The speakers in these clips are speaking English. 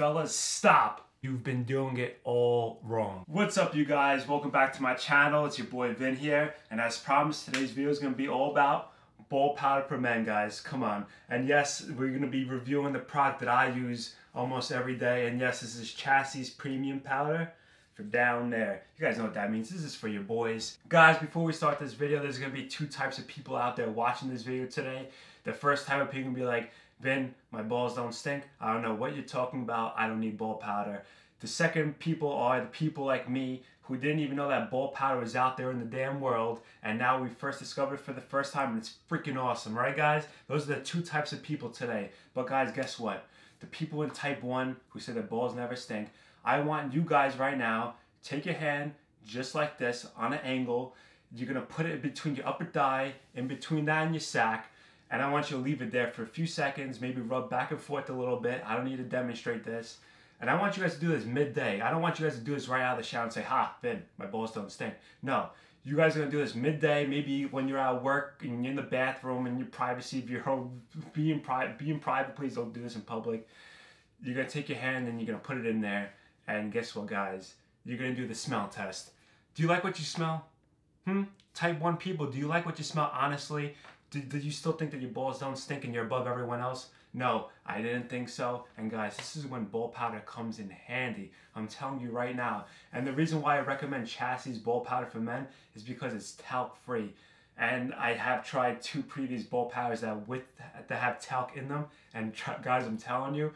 Fellas, stop. You've been doing it all wrong. What's up, you guys? Welcome back to my channel. It's your boy Vin here, and as promised, today's video is gonna be all about ball powder for men, guys. Come on. And yes, we're gonna be reviewing the product that I use almost every day, and yes, this is Chassis Premium Powder for down there. You guys know what that means. This is for your boys. Guys, before we start this video, there's gonna be two types of people out there watching this video today. The first type of people gonna be like, Vin, my balls don't stink. I don't know what you're talking about. I don't need ball powder. The second people are the people like me who didn't even know that ball powder was out there in the damn world, and now we first discovered it for the first time, and it's freaking awesome, right guys? Those are the two types of people today. But guys, guess what? The people in type 1 who say that balls never stink, I want you guys right now, take your hand just like this on an angle. You're gonna put it between your upper thigh, in between that and your sack. And I want you to leave it there for a few seconds, maybe rub back and forth a little bit. I don't need to demonstrate this. And I want you guys to do this midday. I don't want you guys to do this right out of the shower and say, ha, Vin, my balls don't stink. No, you guys are gonna do this midday, maybe when you're at work and you're in the bathroom and your privacy of your home, be in private, please don't do this in public. You're gonna take your hand and you're gonna put it in there. And guess what, guys? You're gonna do the smell test. Do you like what you smell? Type 1 people, do you like what you smell, honestly? Do you still think that your balls don't stink and you're above everyone else? No, I didn't think so. And guys, this is when ball powder comes in handy. I'm telling you right now. And the reason why I recommend Chassis Ball Powder for Men is because it's talc-free. And I have tried two previous ball powders that have talc in them. And guys, I'm telling you,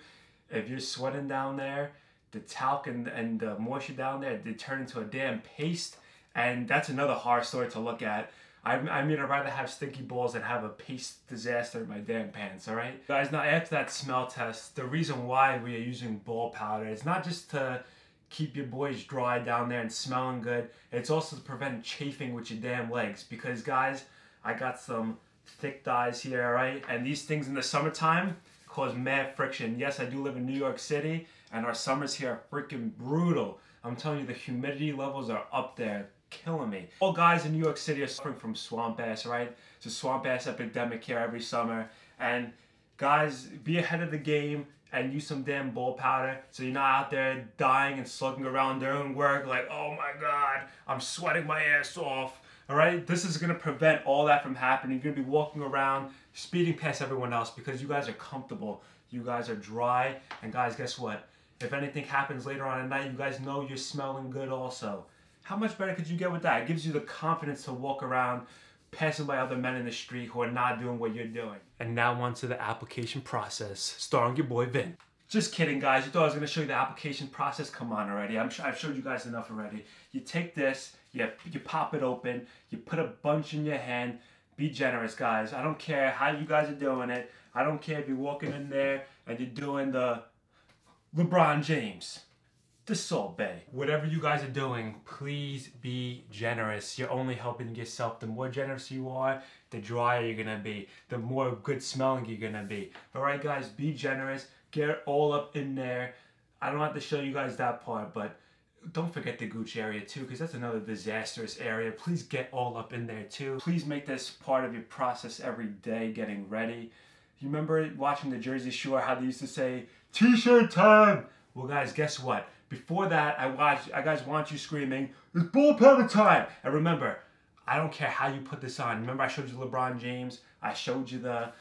if you're sweating down there, the talc and the moisture down there, they turn into a damn paste. And that's another horror story to look at. I mean, I'd rather have stinky balls than have a paste disaster in my damn pants, all right? Guys, now after that smell test, the reason why we are using ball powder is not just to keep your boys dry down there and smelling good, it's also to prevent chafing with your damn legs. Because guys, I got some thick thighs here, all right? And these things in the summertime cause mad friction. Yes, I do live in New York City, and our summers here are freaking brutal. I'm telling you, the humidity levels are up there. Killing me. All guys in New York City are suffering from swamp ass, right? It's a swamp ass epidemic here every summer. And guys, be ahead of the game and use some damn ball powder so you're not out there dying and slugging around during work like, oh my god, I'm sweating my ass off. Alright, this is going to prevent all that from happening. You're going to be walking around, speeding past everyone else because you guys are comfortable. You guys are dry. And guys, guess what? If anything happens later on at night, you guys know you're smelling good also. How much better could you get with that? It gives you the confidence to walk around passing by other men in the street who are not doing what you're doing. And now on to the application process, starring your boy Vin. Just kidding, guys. You thought I was gonna show you the application process? Come on already. I'm sure I've showed you guys enough already. You take this, you pop it open, you put a bunch in your hand. Be generous, guys. I don't care how you guys are doing it. I don't care if you're walking in there and you're doing the LeBron James. The Salt Bay. Whatever you guys are doing, please be generous. You're only helping yourself. The more generous you are, the drier you're gonna be. The more good smelling you're gonna be. Alright guys, be generous. Get it all up in there. I don't have to show you guys that part, but don't forget the gooch area too, because that's another disastrous area. Please get all up in there too. Please make this part of your process every day, getting ready. You remember watching the Jersey Shore, how they used to say, t-shirt time! Well guys, guess what? Before that, I guys want you screaming, it's ball powder time! And remember, I don't care how you put this on. Remember I showed you LeBron James, I showed you the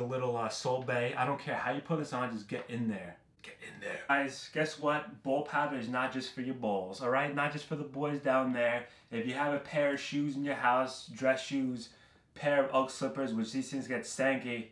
little Salt Bay. I don't care how you put this on, just get in there. Get in there. Guys, guess what? Ball powder is not just for your balls, alright? Not just for the boys down there. If you have a pair of shoes in your house, dress shoes, pair of Ugg slippers, which these things get stanky,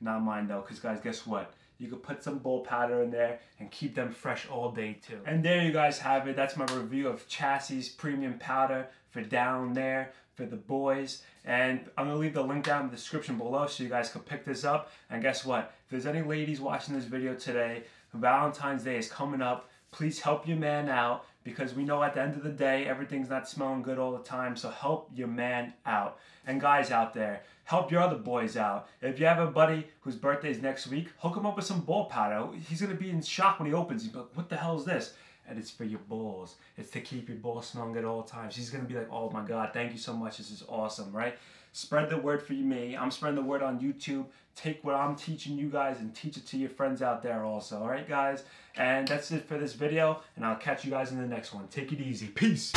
not mine though, because guys, guess what? You could put some ball powder in there and keep them fresh all day too. And there you guys have it. That's my review of Chassis Premium Powder for down there for the boys. And I'm gonna leave the link down in the description below so you guys can pick this up. And guess what? If there's any ladies watching this video today, Valentine's Day is coming up. Please help your man out because we know at the end of the day, everything's not smelling good all the time. So help your man out. And guys out there, help your other boys out. If you have a buddy whose birthday is next week, hook him up with some ball powder. He's going to be in shock when he opens. He's like, what the hell is this? And it's for your balls. It's to keep your balls smelling at all times. He's going to be like, oh my God, thank you so much. This is awesome, right? Spread the word for me. I'm spreading the word on YouTube. Take what I'm teaching you guys and teach it to your friends out there also. All right, guys? And that's it for this video, and I'll catch you guys in the next one. Take it easy. Peace.